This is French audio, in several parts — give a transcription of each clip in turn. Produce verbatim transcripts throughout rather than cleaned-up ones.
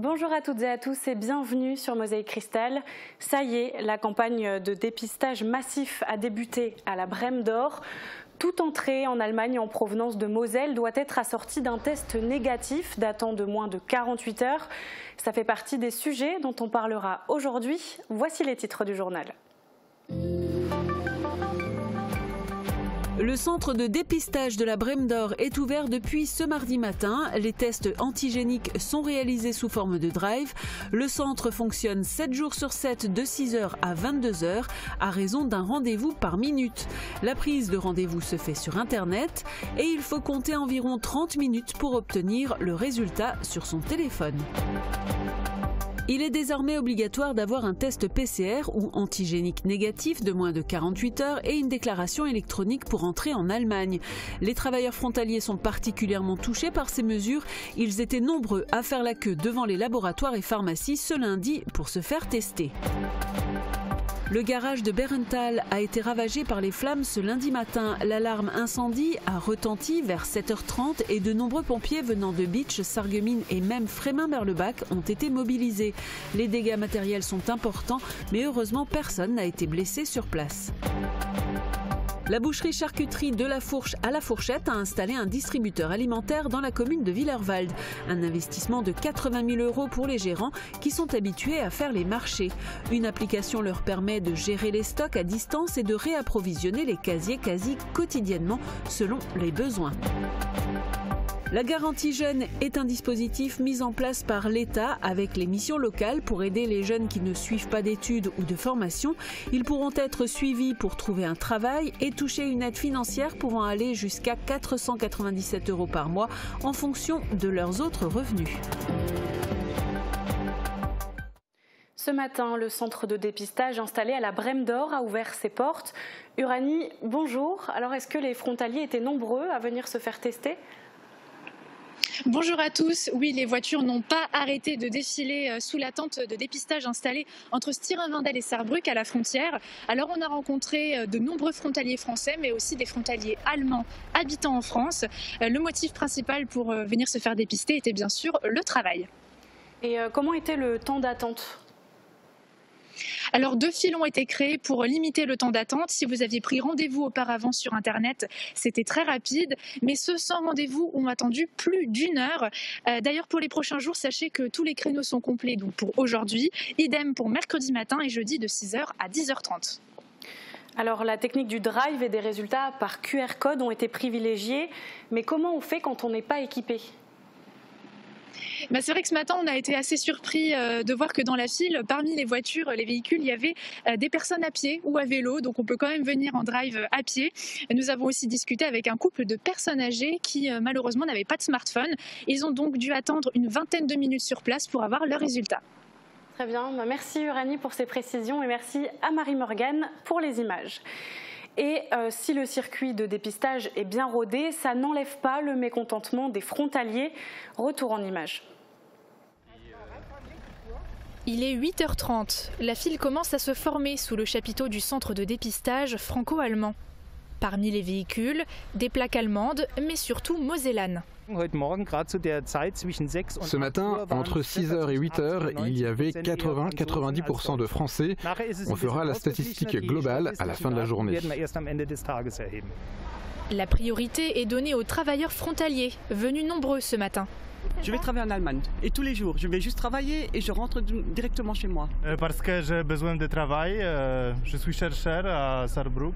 Bonjour à toutes et à tous et bienvenue sur Mosaïk Cristal. Ça y est, la campagne de dépistage massif a débuté à la Brême d'Or. Toute entrée en Allemagne en provenance de Moselle doit être assortie d'un test négatif datant de moins de quarante-huit heures. Ça fait partie des sujets dont on parlera aujourd'hui. Voici les titres du journal. Le centre de dépistage de la Brême d'Or est ouvert depuis ce mardi matin. Les tests antigéniques sont réalisés sous forme de drive. Le centre fonctionne sept jours sur sept de six heures à vingt-deux heures à raison d'un rendez-vous par minute. La prise de rendez-vous se fait sur Internet et il faut compter environ trente minutes pour obtenir le résultat sur son téléphone. Il est désormais obligatoire d'avoir un test P C R ou antigénique négatif de moins de quarante-huit heures et une déclaration électronique pour entrer en Allemagne. Les travailleurs frontaliers sont particulièrement touchés par ces mesures. Ils étaient nombreux à faire la queue devant les laboratoires et pharmacies ce lundi pour se faire tester. Le garage de Baerenthal a été ravagé par les flammes ce lundi matin. L'alarme incendie a retenti vers sept heures trente et de nombreux pompiers venant de Bitche, Sarreguemines et même Frémestroff-Merlebach ont été mobilisés. Les dégâts matériels sont importants, mais heureusement personne n'a été blessé sur place. La boucherie-charcuterie de la Fourche à la Fourchette a installé un distributeur alimentaire dans la commune de Willerwald. Un investissement de quatre-vingt mille euros pour les gérants qui sont habitués à faire les marchés. Une application leur permet de gérer les stocks à distance et de réapprovisionner les casiers quasi quotidiennement selon les besoins. La garantie jeune est un dispositif mis en place par l'État avec les missions locales pour aider les jeunes qui ne suivent pas d'études ou de formation. Ils pourront être suivis pour trouver un travail et toucher une aide financière pouvant aller jusqu'à quatre cent quatre-vingt-dix-sept euros par mois en fonction de leurs autres revenus. Ce matin, le centre de dépistage installé à la Brême d'Or a ouvert ses portes. Uranie, bonjour. Alors, est-ce que les frontaliers étaient nombreux à venir se faire tester ? Bonjour à tous. Oui, les voitures n'ont pas arrêté de défiler sous la tente de dépistage installée entre Stiring-Wendel et Sarrebruck à la frontière. Alors on a rencontré de nombreux frontaliers français, mais aussi des frontaliers allemands habitant en France. Le motif principal pour venir se faire dépister était bien sûr le travail. Et comment était le temps d'attente ? Alors, deux files ont été créées pour limiter le temps d'attente. Si vous aviez pris rendez-vous auparavant sur Internet, c'était très rapide. Mais ceux sans rendez-vous ont attendu plus d'une heure. Euh, D'ailleurs, pour les prochains jours, sachez que tous les créneaux sont complets. Donc pour aujourd'hui, idem pour mercredi matin et jeudi de six heures à dix heures trente. Alors, la technique du drive et des résultats par Q R code ont été privilégiés. Mais comment on fait quand on n'est pas équipé ? Bah c'est vrai que ce matin, on a été assez surpris de voir que dans la file, parmi les voitures, les véhicules, il y avait des personnes à pied ou à vélo. Donc, on peut quand même venir en drive à pied. Nous avons aussi discuté avec un couple de personnes âgées qui, malheureusement, n'avaient pas de smartphone. Ils ont donc dû attendre une vingtaine de minutes sur place pour avoir leurs résultats. Très bien. Merci Uranie pour ces précisions et merci à Marie-Morgane pour les images. Et euh, si le circuit de dépistage est bien rodé, ça n'enlève pas le mécontentement des frontaliers. Retour en images. Il est huit heures trente. La file commence à se former sous le chapiteau du centre de dépistage franco-allemand. Parmi les véhicules, des plaques allemandes, mais surtout mosellanes. Ce matin, entre six heures et huit heures, il y avait quatre-vingts à quatre-vingt-dix pour cent de Français. On fera la statistique globale à la fin de la journée. La priorité est donnée aux travailleurs frontaliers, venus nombreux ce matin. Je vais travailler en Allemagne et tous les jours, je vais juste travailler et je rentre directement chez moi. Parce que j'ai besoin de travail, je suis chercheur à Sarrebruck.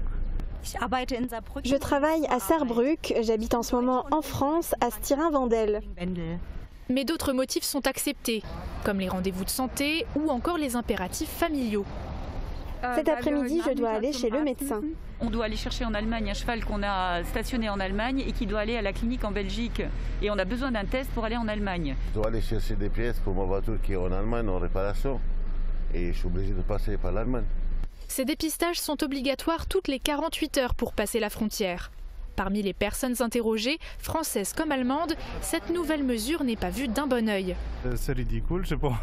Je travaille à Sarrebruck, j'habite en ce moment en France, à Stiring-Wendel. Mais d'autres motifs sont acceptés, comme les rendez-vous de santé ou encore les impératifs familiaux. Cet après-midi, je dois aller chez le médecin. On doit aller chercher en Allemagne un cheval qu'on a stationné en Allemagne et qui doit aller à la clinique en Belgique. Et on a besoin d'un test pour aller en Allemagne. Je dois aller chercher des pièces pour ma voiture qui est en Allemagne en réparation. Et je suis obligé de passer par l'Allemagne. Ces dépistages sont obligatoires toutes les quarante-huit heures pour passer la frontière. Parmi les personnes interrogées, françaises comme allemandes, cette nouvelle mesure n'est pas vue d'un bon œil. C'est ridicule, je pense.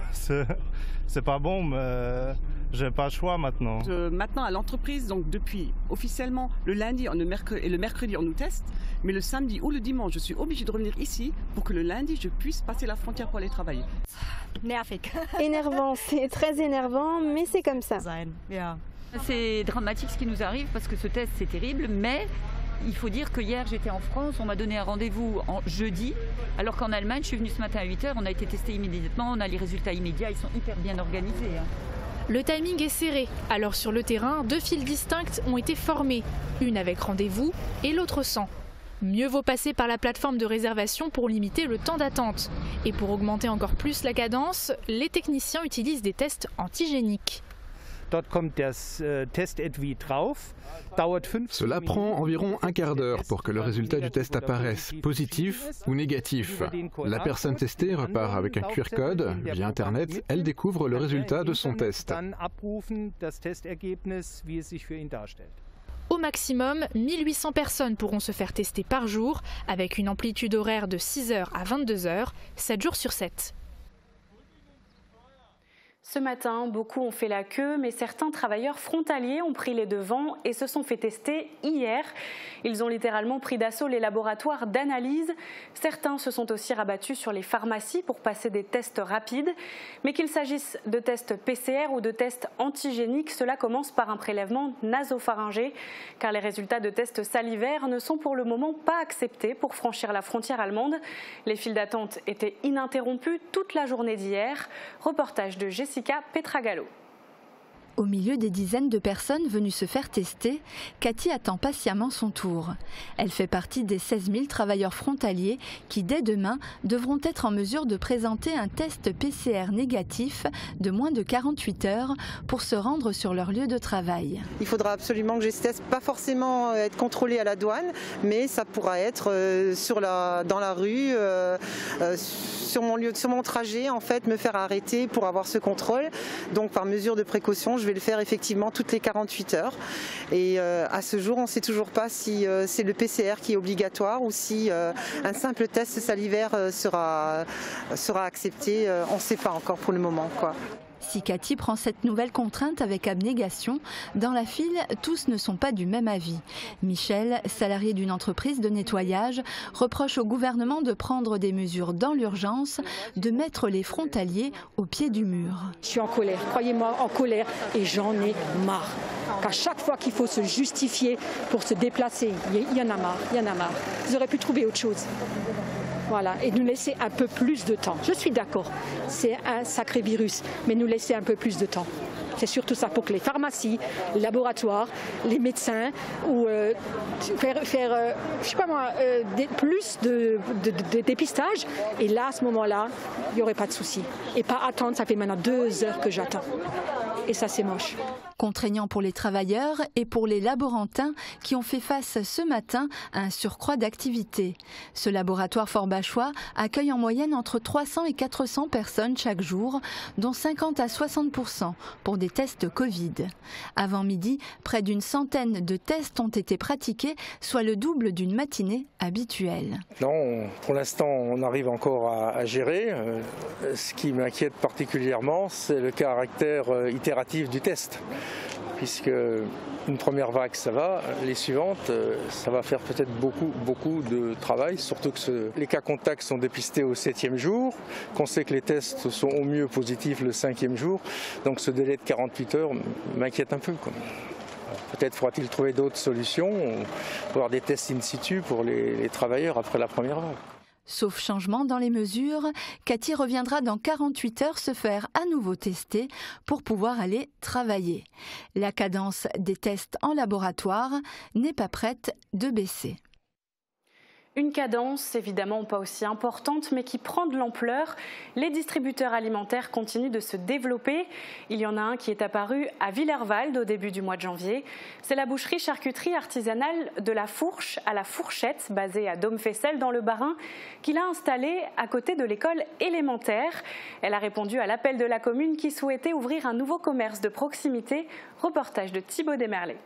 C'est pas bon, mais j'ai pas le choix maintenant. Euh, maintenant, à l'entreprise, donc depuis officiellement le lundi on, le mercredi, et le mercredi, on nous teste, mais le samedi ou le dimanche, je suis obligée de revenir ici pour que le lundi, je puisse passer la frontière pour aller travailler. Énervant, c'est très énervant, mais c'est comme ça. C'est dramatique ce qui nous arrive parce que ce test, c'est terrible, mais... il faut dire que hier j'étais en France, on m'a donné un rendez-vous en jeudi, alors qu'en Allemagne je suis venue ce matin à huit heures, on a été testé immédiatement, on a les résultats immédiats, ils sont hyper bien organisés. Le timing est serré, alors sur le terrain, deux files distinctes ont été formées, une avec rendez-vous et l'autre sans. Mieux vaut passer par la plateforme de réservation pour limiter le temps d'attente. Et pour augmenter encore plus la cadence, les techniciens utilisent des tests antigéniques. Cela prend environ un quart d'heure pour que le résultat du test apparaisse, positif ou négatif. La personne testée repart avec un Q R code. Via Internet, elle découvre le résultat de son test. Au maximum, mille huit cents personnes pourront se faire tester par jour, avec une amplitude horaire de six heures à vingt-deux heures, sept jours sur sept. Ce matin, beaucoup ont fait la queue, mais certains travailleurs frontaliers ont pris les devants et se sont fait tester hier. Ils ont littéralement pris d'assaut les laboratoires d'analyse. Certains se sont aussi rabattus sur les pharmacies pour passer des tests rapides. Mais qu'il s'agisse de tests P C R ou de tests antigéniques, cela commence par un prélèvement nasopharyngé, car les résultats de tests salivaires ne sont pour le moment pas acceptés pour franchir la frontière allemande. Les files d'attente étaient ininterrompues toute la journée d'hier. Reportage de Jessica. Au milieu des dizaines de personnes venues se faire tester, Cathy attend patiemment son tour. Elle fait partie des seize mille travailleurs frontaliers qui, dès demain, devront être en mesure de présenter un test P C R négatif de moins de quarante-huit heures pour se rendre sur leur lieu de travail. Il faudra absolument que j'ai ce test, pas forcément être contrôlé à la douane, mais ça pourra être sur la, dans la rue, euh, euh, sur mon lieu, sur mon trajet, en fait, me faire arrêter pour avoir ce contrôle. Donc, par mesure de précaution, je vais le faire effectivement toutes les quarante-huit heures. Et euh, à ce jour, on ne sait toujours pas si euh, c'est le P C R qui est obligatoire ou si euh, un simple test salivaire euh, sera, euh, sera accepté. Euh, on ne sait pas encore pour le moment, quoi. Si Cathy prend cette nouvelle contrainte avec abnégation, dans la file, tous ne sont pas du même avis. Michel, salarié d'une entreprise de nettoyage, reproche au gouvernement de prendre des mesures dans l'urgence, de mettre les frontaliers au pied du mur. Je suis en colère, croyez-moi, en colère, et j'en ai marre. Qu'à chaque fois qu'il faut se justifier pour se déplacer, il y en a marre, il y en a marre. Vous auriez pu trouver autre chose. Voilà, et nous laisser un peu plus de temps. Je suis d'accord, c'est un sacré virus, mais nous laisser un peu plus de temps. C'est surtout ça pour que les pharmacies, les laboratoires, les médecins, ou euh, faire, faire euh, je sais pas moi, euh, des, plus de, de, de, de dépistage. Et là, à ce moment-là, il n'y aurait pas de souci. Et pas attendre, ça fait maintenant deux heures que j'attends. Et ça, c'est moche. Contraignant pour les travailleurs et pour les laborantins qui ont fait face ce matin à un surcroît d'activité. Ce laboratoire forbachois accueille en moyenne entre trois cents et quatre cents personnes chaque jour, dont cinquante à soixante pour cent pour des tests Covid. Avant midi, près d'une centaine de tests ont été pratiqués, soit le double d'une matinée habituelle. Là, on, pour l'instant, on arrive encore à, à gérer. Ce qui m'inquiète particulièrement, c'est le caractère itératif du test, puisque une première vague ça va, les suivantes ça va faire peut-être beaucoup beaucoup de travail, surtout que ce, les cas contacts sont dépistés au septième jour, qu'on sait que les tests sont au mieux positifs le cinquième jour, donc ce délai de quarante-huit heures m'inquiète un peu, quoi. Peut-être faudra-t-il trouver d'autres solutions, avoir des tests in situ pour les, les travailleurs après la première vague. Sauf changement dans les mesures, Cathy reviendra dans quarante-huit heures se faire à nouveau tester pour pouvoir aller travailler. La cadence des tests en laboratoire n'est pas prête de baisser. Une cadence évidemment pas aussi importante mais qui prend de l'ampleur. Les distributeurs alimentaires continuent de se développer. Il y en a un qui est apparu à Willerwald au début du mois de janvier. C'est la boucherie charcuterie artisanale de la Fourche à la Fourchette, basée à Domfessel dans le Barin, qu'il a installée à côté de l'école élémentaire. Elle a répondu à l'appel de la commune qui souhaitait ouvrir un nouveau commerce de proximité. Reportage de Thibaut Desmerlet.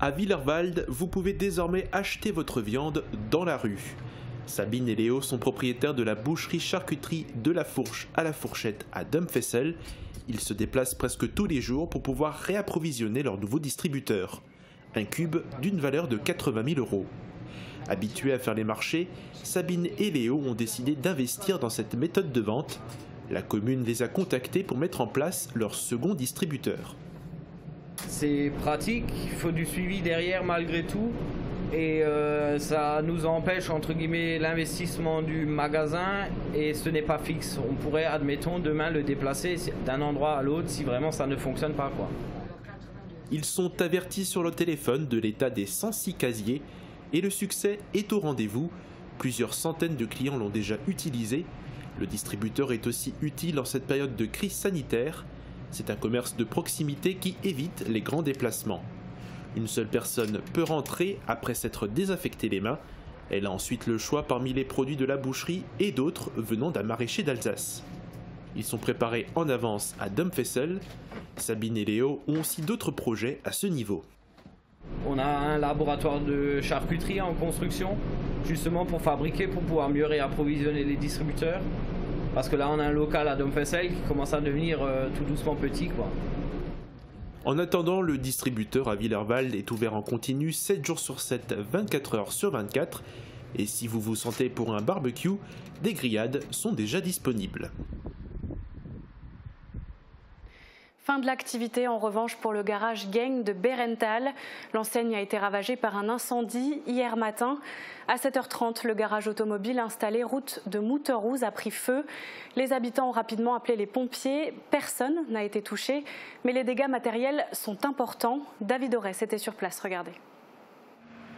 À Willerwald, vous pouvez désormais acheter votre viande dans la rue. Sabine et Léo sont propriétaires de la boucherie-charcuterie de la Fourche à la Fourchette à Domfessel. Ils se déplacent presque tous les jours pour pouvoir réapprovisionner leur nouveau distributeur. Un cube d'une valeur de quatre-vingt mille euros. Habitués à faire les marchés, Sabine et Léo ont décidé d'investir dans cette méthode de vente. La commune les a contactés pour mettre en place leur second distributeur. C'est pratique, il faut du suivi derrière malgré tout. Et euh, ça nous empêche, entre guillemets, l'investissement du magasin et ce n'est pas fixe. On pourrait, admettons, demain le déplacer d'un endroit à l'autre si vraiment ça ne fonctionne pas, quoi. Ils sont avertis sur le téléphone de l'état des cent six casiers et le succès est au rendez-vous. Plusieurs centaines de clients l'ont déjà utilisé. Le distributeur est aussi utile en cette période de crise sanitaire. C'est un commerce de proximité qui évite les grands déplacements. Une seule personne peut rentrer après s'être désinfecté les mains. Elle a ensuite le choix parmi les produits de la boucherie et d'autres venant d'un maraîcher d'Alsace. Ils sont préparés en avance à Domfessel. Sabine et Léo ont aussi d'autres projets à ce niveau. On a un laboratoire de charcuterie en construction, justement pour fabriquer, pour pouvoir mieux réapprovisionner les distributeurs. Parce que là, on a un local à Domfessel qui commence à devenir euh, tout doucement petit, quoi. En attendant, le distributeur à Willerwald est ouvert en continu sept jours sur sept, vingt-quatre heures sur vingt-quatre. Et si vous vous sentez pour un barbecue, des grillades sont déjà disponibles. Fin de l'activité en revanche pour le garage Gaeng de Baerenthal. L'enseigne a été ravagée par un incendie hier matin. À sept heures trente, le garage automobile installé route de Mouterouz a pris feu. Les habitants ont rapidement appelé les pompiers. Personne n'a été touché, mais les dégâts matériels sont importants. David Orès était sur place, regardez.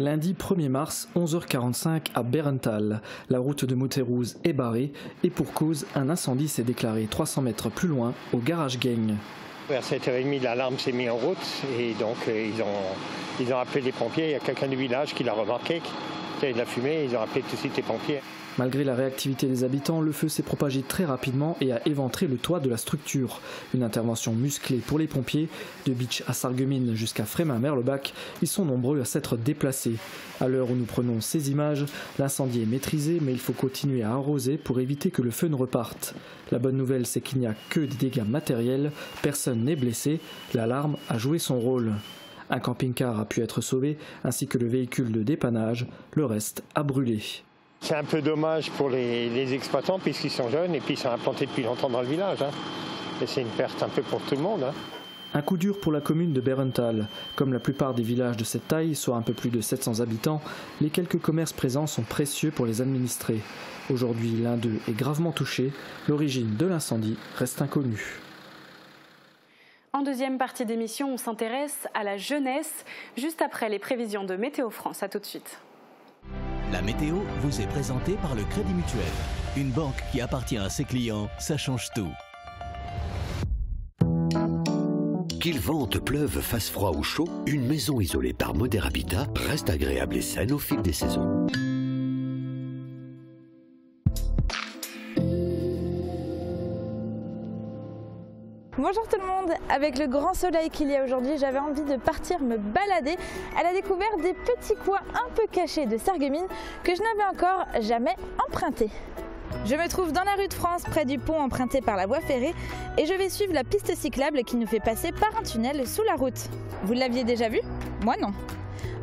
Lundi premier mars, onze heures quarante-cinq à Baerenthal. La route de Mouterouz est barrée et pour cause, un incendie s'est déclaré trois cents mètres plus loin au garage Gaeng. Vers sept heures trente, l'alarme s'est mise en route et donc ils ont, ils ont appelé les pompiers. Il y a quelqu'un du village qui l'a remarqué, qui avait de la fumée, ils ont appelé tout de suite les pompiers. Malgré la réactivité des habitants, le feu s'est propagé très rapidement et a éventré le toit de la structure. Une intervention musclée pour les pompiers. De Bitche à Sarreguemines jusqu'à Frémestroff-Merlebach, ils sont nombreux à s'être déplacés. À l'heure où nous prenons ces images, l'incendie est maîtrisé, mais il faut continuer à arroser pour éviter que le feu ne reparte. La bonne nouvelle, c'est qu'il n'y a que des dégâts matériels. Personne n'est blessé. L'alarme a joué son rôle. Un camping-car a pu être sauvé, ainsi que le véhicule de dépannage. Le reste a brûlé. C'est un peu dommage pour les, les exploitants puisqu'ils sont jeunes et puis ils sont implantés depuis longtemps dans le village. Hein. Et c'est une perte un peu pour tout le monde. Hein. Un coup dur pour la commune de Baerenthal. Comme la plupart des villages de cette taille, soit un peu plus de sept cents habitants, les quelques commerces présents sont précieux pour les administrés. Aujourd'hui, l'un d'eux est gravement touché. L'origine de l'incendie reste inconnue. En deuxième partie d'émission, on s'intéresse à la jeunesse, juste après les prévisions de Météo France. À tout de suite. La météo vous est présentée par le Crédit Mutuel, une banque qui appartient à ses clients, ça change tout. Qu'il vente, pleuve, fasse froid ou chaud, une maison isolée par Moderhabita reste agréable et saine au fil des saisons. Bonjour tout le monde, avec le grand soleil qu'il y a aujourd'hui, j'avais envie de partir me balader à la découverte des petits coins un peu cachés de Sarreguemines que je n'avais encore jamais empruntés. Je me trouve dans la rue de France, près du pont emprunté par la voie ferrée et je vais suivre la piste cyclable qui nous fait passer par un tunnel sous la route. Vous l'aviez déjà vu? Moi non.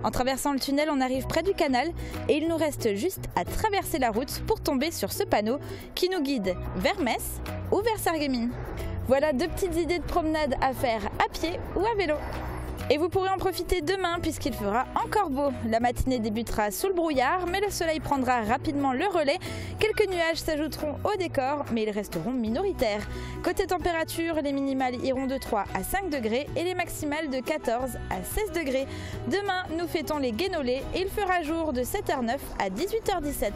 En traversant le tunnel, on arrive près du canal et il nous reste juste à traverser la route pour tomber sur ce panneau qui nous guide vers Metz ou vers Sarreguemines. Voilà deux petites idées de promenade à faire à pied ou à vélo. Et vous pourrez en profiter demain puisqu'il fera encore beau. La matinée débutera sous le brouillard, mais le soleil prendra rapidement le relais. Quelques nuages s'ajouteront au décor, mais ils resteront minoritaires. Côté température, les minimales iront de trois à cinq degrés et les maximales de quatorze à seize degrés. Demain, nous fêtons les Guénolés et il fera jour de sept heures neuf à dix-huit heures dix-sept.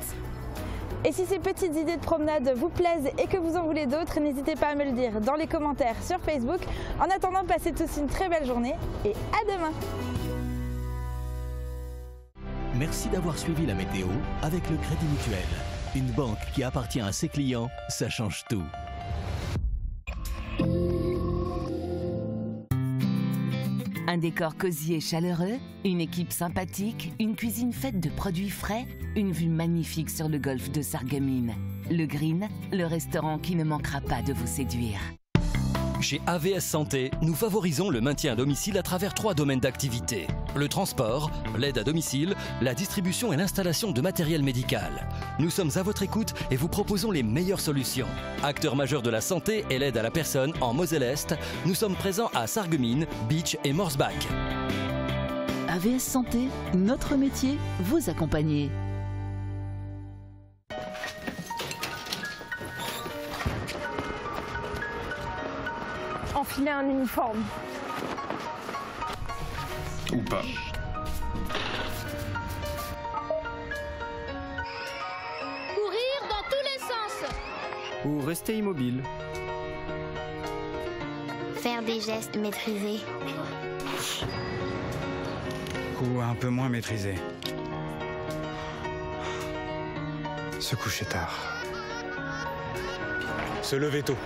Et si ces petites idées de promenade vous plaisent et que vous en voulez d'autres, n'hésitez pas à me le dire dans les commentaires sur Facebook. En attendant, passez tous une très belle journée et à demain. Merci d'avoir suivi la météo avec le Crédit Mutuel. Une banque qui appartient à ses clients, ça change tout. Un décor cosy et chaleureux, une équipe sympathique, une cuisine faite de produits frais, une vue magnifique sur le golfe de Sarreguemines. Le Green, le restaurant qui ne manquera pas de vous séduire. Chez A V S Santé, nous favorisons le maintien à domicile à travers trois domaines d'activité. Le transport, l'aide à domicile, la distribution et l'installation de matériel médical. Nous sommes à votre écoute et vous proposons les meilleures solutions. Acteur majeur de la santé et l'aide à la personne en Moselle-Est, nous sommes présents à Sarreguemines, Bitche et Morsbach. A V S Santé, notre métier, vous accompagner. Enfiler un uniforme. Ou pas. Courir dans tous les sens. Ou rester immobile. Faire des gestes maîtrisés. Ou un peu moins maîtrisés. Se coucher tard. Se lever tôt.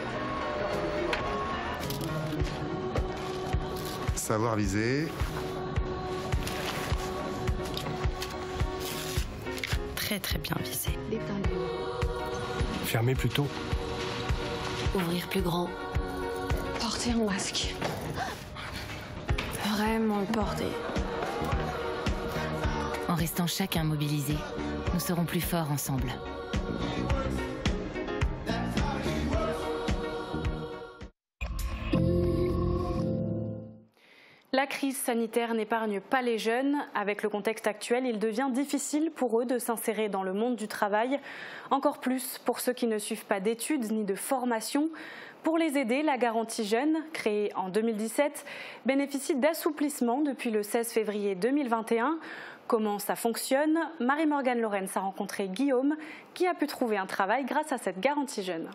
Savoir viser. Très très bien visé. Fermer plus tôt. Ouvrir plus grand. Porter un masque. Vraiment le porter. En restant chacun mobilisés, nous serons plus forts ensemble. La crise sanitaire n'épargne pas les jeunes. Avec le contexte actuel, il devient difficile pour eux de s'insérer dans le monde du travail. Encore plus pour ceux qui ne suivent pas d'études ni de formation. Pour les aider, la garantie jeune, créée en deux mille dix-sept, bénéficie d'assouplissements depuis le seize février deux mille vingt et un. Comment ça fonctionne? Marie-Morgane Lorenz a rencontré Guillaume, qui a pu trouver un travail grâce à cette garantie jeune.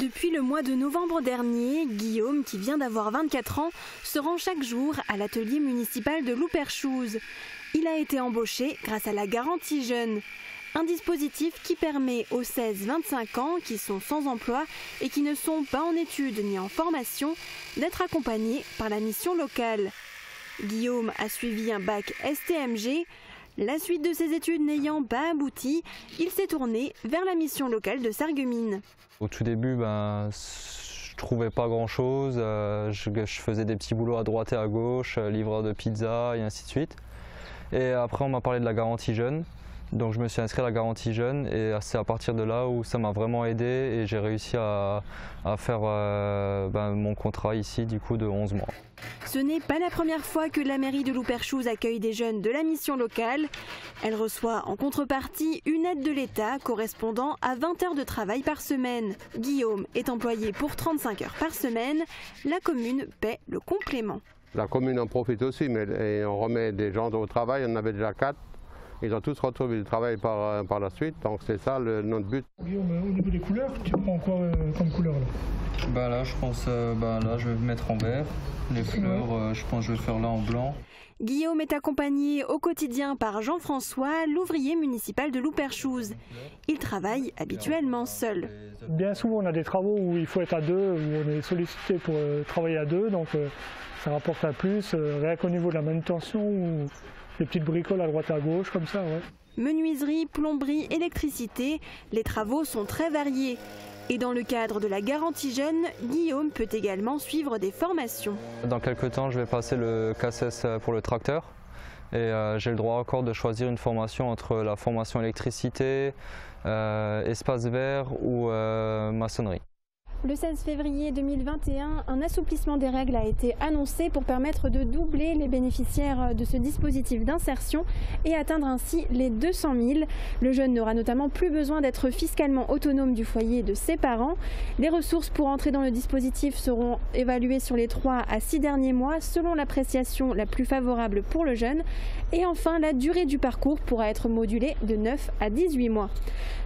Depuis le mois de novembre dernier, Guillaume, qui vient d'avoir vingt-quatre ans, se rend chaque jour à l'atelier municipal de Lauperchouse. Il a été embauché grâce à la garantie jeune, un dispositif qui permet aux seize vingt-cinq ans qui sont sans emploi et qui ne sont pas en études ni en formation d'être accompagnés par la mission locale. Guillaume a suivi un bac S T M G. La suite de ses études n'ayant pas abouti, il s'est tourné vers la mission locale de Sarreguemines. Au tout début, ben, je trouvais pas grand-chose. Euh, je, je faisais des petits boulots à droite et à gauche, euh, livreur de pizza et ainsi de suite. Et après, on m'a parlé de la garantie jeune. Donc je me suis inscrit à la garantie jeune et c'est à partir de là où ça m'a vraiment aidé et j'ai réussi à, à faire euh, ben, mon contrat ici du coup de onze mois. Ce n'est pas la première fois que la mairie de Lauperchouse accueille des jeunes de la mission locale. Elle reçoit en contrepartie une aide de l'État correspondant à vingt heures de travail par semaine. Guillaume est employé pour trente-cinq heures par semaine. La commune paie le complément. La commune en profite aussi, mais et on remet des gens au travail, on en avait déjà quatre. Ils ont tous retrouvé du travail par, par la suite, donc c'est ça le, notre but. Guillaume, au niveau des couleurs, tu prends quoi euh, comme couleur là? Bah là, je pense, euh, bah là, je vais me mettre en vert. Les fleurs, euh, je pense, que je vais faire là en blanc. Guillaume est accompagné au quotidien par Jean-François, l'ouvrier municipal de Lauperchouse. Il travaille habituellement seul. Bien souvent, on a des travaux où il faut être à deux, où on est sollicité pour euh, travailler à deux, donc euh, ça rapporte à plus. Euh, rien qu'au niveau de la manutention. Ou... Des petites bricoles à droite à gauche, comme ça, ouais. Menuiserie, plomberie, électricité, les travaux sont très variés. Et dans le cadre de la garantie jeune, Guillaume peut également suivre des formations. Dans quelques temps, je vais passer le C A C E S pour le tracteur. Et euh, j'ai le droit encore de choisir une formation entre la formation électricité, euh, espace vert ou euh, maçonnerie. Le seize février deux mille vingt et un, un assouplissement des règles a été annoncé pour permettre de doubler les bénéficiaires de ce dispositif d'insertion et atteindre ainsi les deux cent mille. Le jeune n'aura notamment plus besoin d'être fiscalement autonome du foyer de ses parents. Les ressources pour entrer dans le dispositif seront évaluées sur les trois à six derniers mois selon l'appréciation la plus favorable pour le jeune. Et enfin, la durée du parcours pourra être modulée de neuf à dix-huit mois.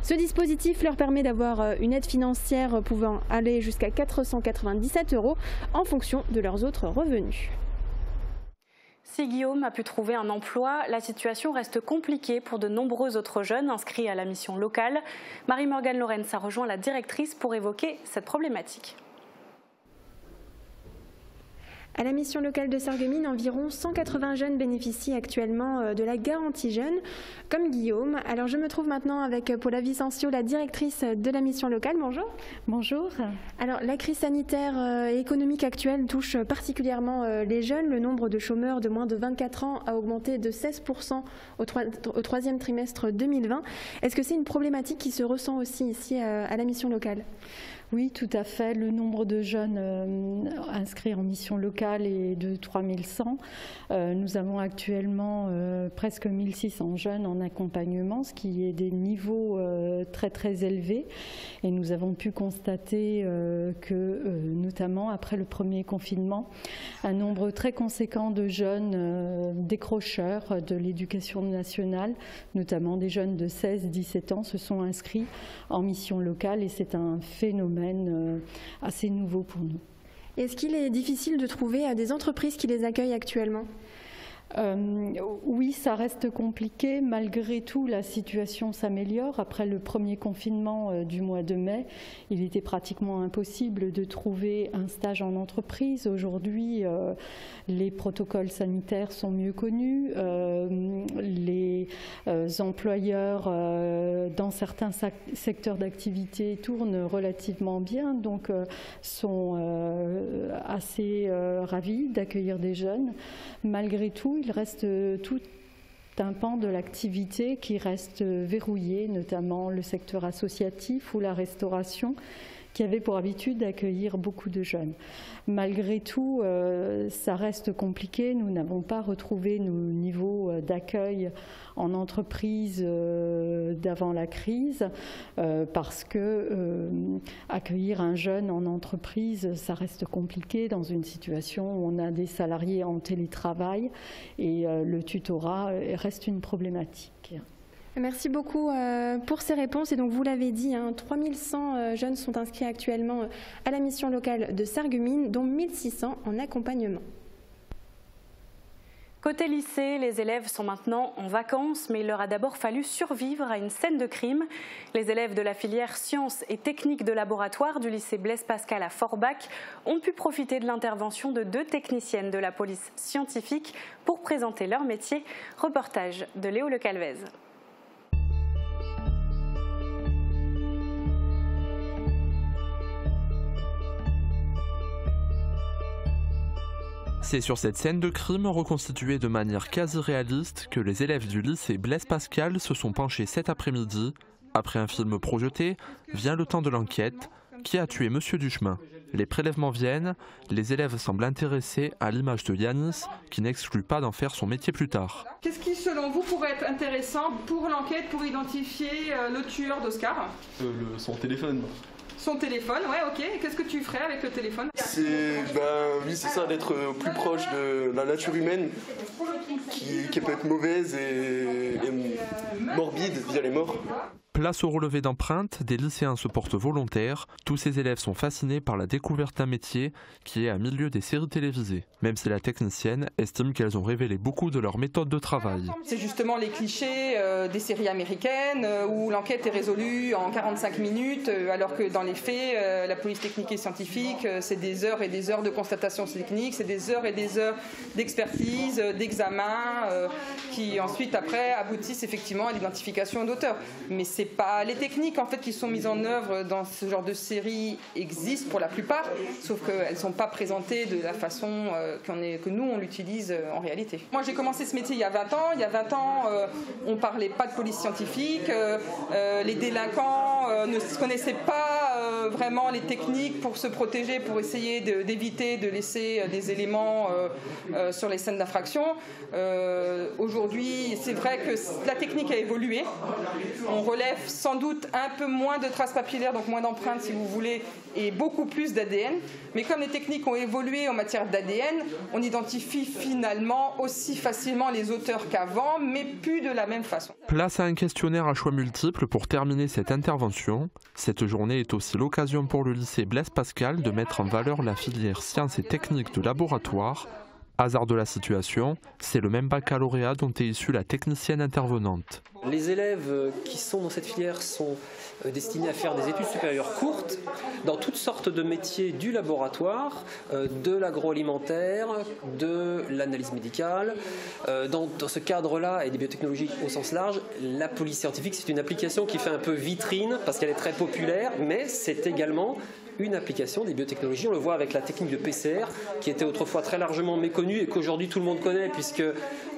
Ce dispositif leur permet d'avoir une aide financière pouvant aller jusqu'à quatre cent quatre-vingt-dix-sept euros en fonction de leurs autres revenus. Si Guillaume a pu trouver un emploi, la situation reste compliquée pour de nombreux autres jeunes inscrits à la mission locale. Marie-Morgane Lorenz a rejoint la directrice pour évoquer cette problématique. À la mission locale de Sarreguemines, environ cent quatre-vingts jeunes bénéficient actuellement de la garantie jeune, comme Guillaume. Alors je me trouve maintenant avec Paula Vicencio, la directrice de la mission locale. Bonjour. Bonjour. Alors la crise sanitaire et économique actuelle touche particulièrement les jeunes. Le nombre de chômeurs de moins de vingt-quatre ans a augmenté de seize pour cent au troisième trimestre deux mille vingt. Est-ce que c'est une problématique qui se ressent aussi ici à la mission locale ? Oui, tout à fait. Le nombre de jeunes inscrits en mission locale est de trois mille cent. Nous avons actuellement presque mille six cents jeunes en accompagnement, ce qui est des niveaux très très élevés. Et nous avons pu constater que, notamment après le premier confinement, un nombre très conséquent de jeunes décrocheurs de l'éducation nationale, notamment des jeunes de seize à dix-sept ans, se sont inscrits en mission locale et c'est un phénomène assez nouveau pour nous. Est-ce qu'il est difficile de trouver des entreprises qui les accueillent actuellement ? Euh, oui, ça reste compliqué. Malgré tout, la situation s'améliore. Après le premier confinement euh, du mois de mai, il était pratiquement impossible de trouver un stage en entreprise. Aujourd'hui, euh, les protocoles sanitaires sont mieux connus. Euh, les euh, employeurs euh, dans certains secteurs d'activité tournent relativement bien, donc euh, sont euh, assez euh, ravis d'accueillir des jeunes. Malgré tout, il reste tout un pan de l'activité qui reste verrouillé, notamment le secteur associatif ou la restauration, qui avait pour habitude d'accueillir beaucoup de jeunes. Malgré tout, euh, ça reste compliqué. Nous n'avons pas retrouvé nos niveaux d'accueil en entreprise euh, d'avant la crise, euh, parce que euh, accueillir un jeune en entreprise, ça reste compliqué dans une situation où on a des salariés en télétravail et euh, le tutorat reste une problématique. Merci beaucoup pour ces réponses. Et donc, vous l'avez dit, trois mille cent jeunes sont inscrits actuellement à la mission locale de Sarreguemines, dont mille six cents en accompagnement. Côté lycée, les élèves sont maintenant en vacances, mais il leur a d'abord fallu survivre à une scène de crime. Les élèves de la filière sciences et techniques de laboratoire du lycée Blaise Pascal à Forbach ont pu profiter de l'intervention de deux techniciennes de la police scientifique pour présenter leur métier. Reportage de Léo Le Calvez. C'est sur cette scène de crime reconstituée de manière quasi réaliste que les élèves du lycée Blaise Pascal se sont penchés cet après-midi, après un film projeté, vient le temps de l'enquête, qui a tué Monsieur Duchemin. Les prélèvements viennent, les élèves semblent intéressés à l'image de Yanis, qui n'exclut pas d'en faire son métier plus tard. Qu'est-ce qui, selon vous, pourrait être intéressant pour l'enquête, pour identifier le tueur d'Oscar ? euh, le, Son téléphone. Son téléphone, ouais, ok. Qu'est-ce que tu ferais avec le téléphone ? C'est, ben, oui, c'est ça, d'être plus proche de la nature humaine, qui, qui peut être mauvaise et, et morbide via les morts. Place au relevé d'empreintes, des lycéens se portent volontaires. Tous ces élèves sont fascinés par la découverte d'un métier qui est à milieu des séries télévisées. Même si la technicienne estime qu'elles ont révélé beaucoup de leur méthode de travail. C'est justement les clichés euh, des séries américaines euh, où l'enquête est résolue en quarante-cinq minutes, euh, alors que dans les faits, euh, la police technique et scientifique, euh, c'est des heures et des heures de constatation technique, c'est des heures et des heures d'expertise, euh, d'examen, euh, qui ensuite après aboutissent effectivement à l'identification d'auteur. Mais c'est pas les techniques en fait qui sont mises en œuvre dans ce genre de série existent pour la plupart, sauf qu'elles ne sont pas présentées de la façon euh, qu'on est, que nous on l'utilise euh, en réalité. Moi j'ai commencé ce métier il y a vingt ans. Il y a vingt ans, euh, on ne parlait pas de police scientifique, euh, euh, les délinquants euh, ne connaissaient pas euh, vraiment les techniques pour se protéger, pour essayer d'éviter de, de laisser des éléments euh, euh, sur les scènes d'infraction. Euh, Aujourd'hui, c'est vrai que la technique a évolué. On relève sans doute un peu moins de traces papillaires, donc moins d'empreintes si vous voulez, et beaucoup plus d'A D N. Mais comme les techniques ont évolué en matière d'A D N, on identifie finalement aussi facilement les auteurs qu'avant, mais plus de la même façon. Place à un questionnaire à choix multiples pour terminer cette intervention. Cette journée est aussi l'occasion pour le lycée Blaise Pascal de mettre en valeur la filière sciences et techniques de laboratoire. Hasard de la situation, c'est le même baccalauréat dont est issue la technicienne intervenante. Les élèves qui sont dans cette filière sont destinés à faire des études supérieures courtes dans toutes sortes de métiers du laboratoire, de l'agroalimentaire, de l'analyse médicale. Dans ce cadre-là, et des biotechnologies au sens large, la police scientifique, c'est une application qui fait un peu vitrine parce qu'elle est très populaire, mais c'est également une application des biotechnologies. On le voit avec la technique de P C R qui était autrefois très largement méconnue et qu'aujourd'hui tout le monde connaît puisque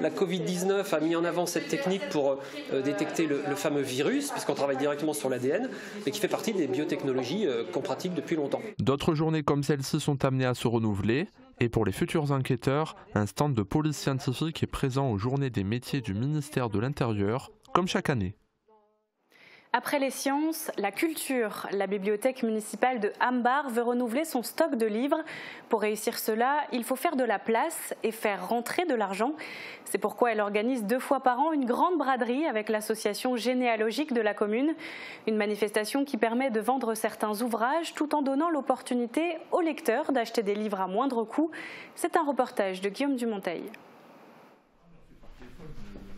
la covid dix-neuf a mis en avant cette technique pour euh, détecter le, le fameux virus puisqu'on travaille directement sur l'A D N et qui fait partie des biotechnologies euh, qu'on pratique depuis longtemps. D'autres journées comme celle-ci sont amenées à se renouveler et pour les futurs enquêteurs, un stand de police scientifique est présent aux journées des métiers du ministère de l'Intérieur comme chaque année. Après les sciences, la culture. La bibliothèque municipale de Hambach veut renouveler son stock de livres. Pour réussir cela, il faut faire de la place et faire rentrer de l'argent. C'est pourquoi elle organise deux fois par an une grande braderie avec l'association généalogique de la commune. Une manifestation qui permet de vendre certains ouvrages tout en donnant l'opportunité aux lecteurs d'acheter des livres à moindre coût. C'est un reportage de Guillaume Dumonteil.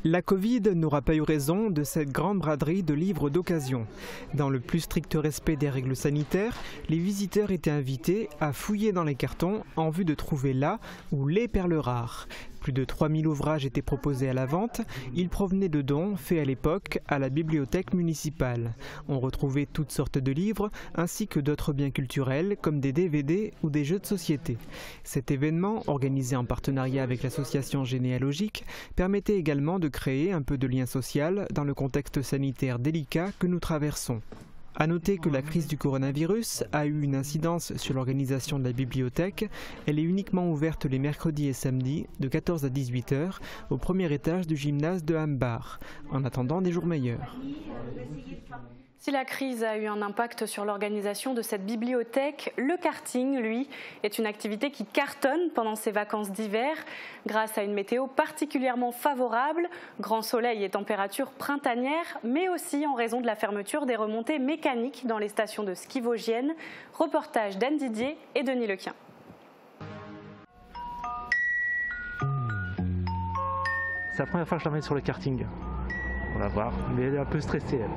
La Covid n'aura pas eu raison de cette grande braderie de livres d'occasion. Dans le plus strict respect des règles sanitaires, les visiteurs étaient invités à fouiller dans les cartons en vue de trouver là ou les perles rares. Plus de trois mille ouvrages étaient proposés à la vente. Ils provenaient de dons faits à l'époque à la bibliothèque municipale. On retrouvait toutes sortes de livres ainsi que d'autres biens culturels comme des D V D ou des jeux de société. Cet événement, organisé en partenariat avec l'association généalogique, permettait également de créer un peu de lien social dans le contexte sanitaire délicat que nous traversons. A noter que la crise du coronavirus a eu une incidence sur l'organisation de la bibliothèque. Elle est uniquement ouverte les mercredis et samedis de quatorze à dix-huit heures au premier étage du gymnase de Hambach, en attendant des jours meilleurs. Si la crise a eu un impact sur l'organisation de cette bibliothèque, le karting, lui, est une activité qui cartonne pendant ces vacances d'hiver. Grâce à une météo particulièrement favorable, grand soleil et température printanière, mais aussi en raison de la fermeture des remontées mécaniques dans les stations de ski vosgiennes. Reportage d'Anne Didier et Denis Lequin. C'est la première fois que je la mets sur le karting. On va voir, mais elle est un peu stressée, elle.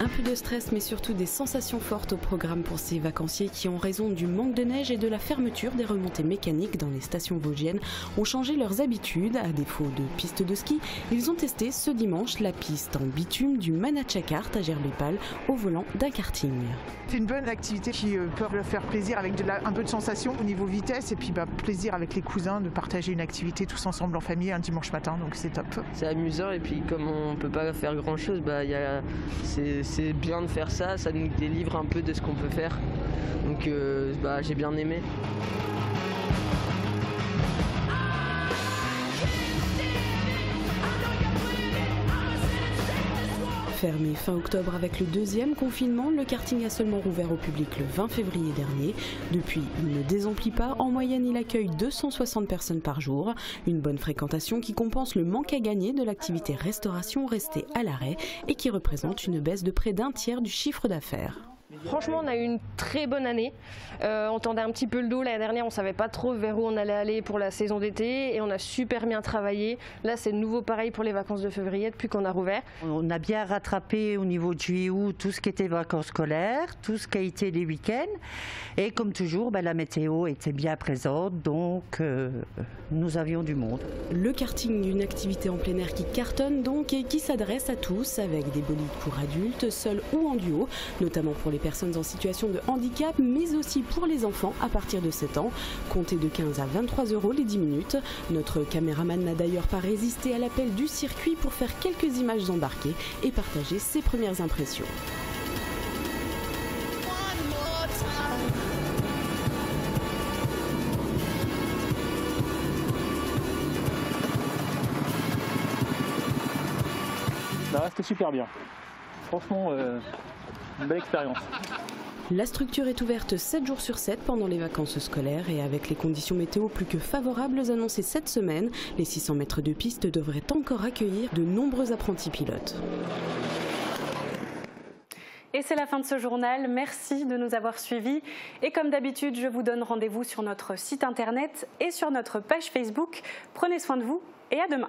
Un peu de stress, mais surtout des sensations fortes au programme pour ces vacanciers qui, en raison du manque de neige et de la fermeture des remontées mécaniques dans les stations vosgiennes, ont changé leurs habitudes. À défaut de pistes de ski, ils ont testé ce dimanche la piste en bitume du Manachakart à Gerbépal au volant d'un karting. C'est une bonne activité qui peut leur faire plaisir avec de la, un peu de sensation au niveau vitesse et puis bah, plaisir avec les cousins de partager une activité tous ensemble en famille un dimanche matin, donc c'est top. C'est amusant et puis comme on ne peut pas faire grand chose, bah, y a, c'est C'est bien de faire ça, ça nous délivre un peu de ce qu'on peut faire. Donc euh, bah, j'ai bien aimé. Fermé fin octobre avec le deuxième confinement, le karting a seulement rouvert au public le vingt février dernier. Depuis, il ne désemplit pas. En moyenne, il accueille deux cent soixante personnes par jour. Une bonne fréquentation qui compense le manque à gagner de l'activité restauration restée à l'arrêt et qui représente une baisse de près d'un tiers du chiffre d'affaires. Franchement, on a eu une très bonne année. Euh, on tendait un petit peu le dos l'année dernière, on ne savait pas trop vers où on allait aller pour la saison d'été et on a super bien travaillé. Là, c'est de nouveau pareil pour les vacances de février depuis qu'on a rouvert. On a bien rattrapé au niveau de juillet-août tout ce qui était vacances scolaires, tout ce qui a été les week-ends. Et comme toujours, ben, la météo était bien présente, donc euh, nous avions du monde. Le karting, une activité en plein air qui cartonne donc et qui s'adresse à tous avec des bolides pour adultes, seuls ou en duo, notamment pour les personnes en situation de handicap, mais aussi pour les enfants à partir de sept ans. Comptez de quinze à vingt-trois euros les dix minutes. Notre caméraman n'a d'ailleurs pas résisté à l'appel du circuit pour faire quelques images embarquées et partager ses premières impressions. Bah, c'était super bien. Franchement... Euh... Une belle expérience. La structure est ouverte sept jours sur sept pendant les vacances scolaires et avec les conditions météo plus que favorables annoncées cette semaine, les six cents mètres de piste devraient encore accueillir de nombreux apprentis pilotes. Et c'est la fin de ce journal. Merci de nous avoir suivis. Et comme d'habitude, je vous donne rendez-vous sur notre site internet et sur notre page Facebook. Prenez soin de vous et à demain.